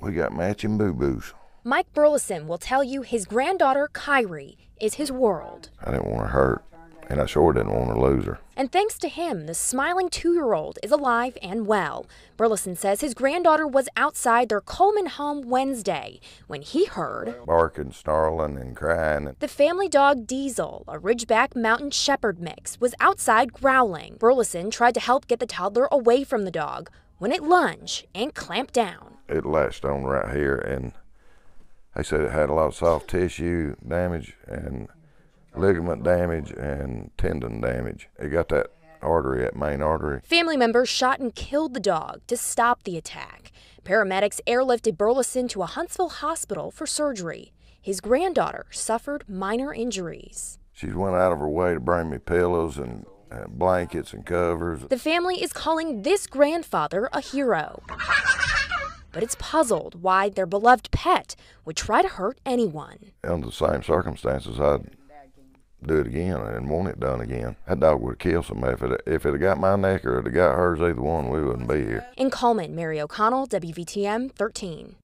We got matching boo-boos. Mike Burleson will tell you his granddaughter, Kyrie, is his world. I didn't want her hurt, and I sure didn't want to lose her. And thanks to him, the smiling 2-year-old is alive and well. Burleson says his granddaughter was outside their Cullman home Wednesday when he heard barking, snarling, and crying. The family dog Diesel, a Ridgeback Mountain Shepherd mix, was outside growling. Burleson tried to help get the toddler away from the dog when it lunged and clamped down. It latched on right here, and they said it had a lot of soft tissue damage and ligament damage and tendon damage. It got that artery, that main artery. Family members shot and killed the dog to stop the attack. Paramedics airlifted Burleson to a Huntsville hospital for surgery. His granddaughter suffered minor injuries. She went out of her way to bring me pillows and blankets and covers. The family is calling this grandfather a hero. But it's puzzled why their beloved pet would try to hurt anyone. Under the same circumstances, I'd do it again. I didn't want it done again. That dog would have killed somebody. If it had got my neck or it had got hers, either one, we wouldn't be here. In Cullman, Mary O'Connell, WVTM 13.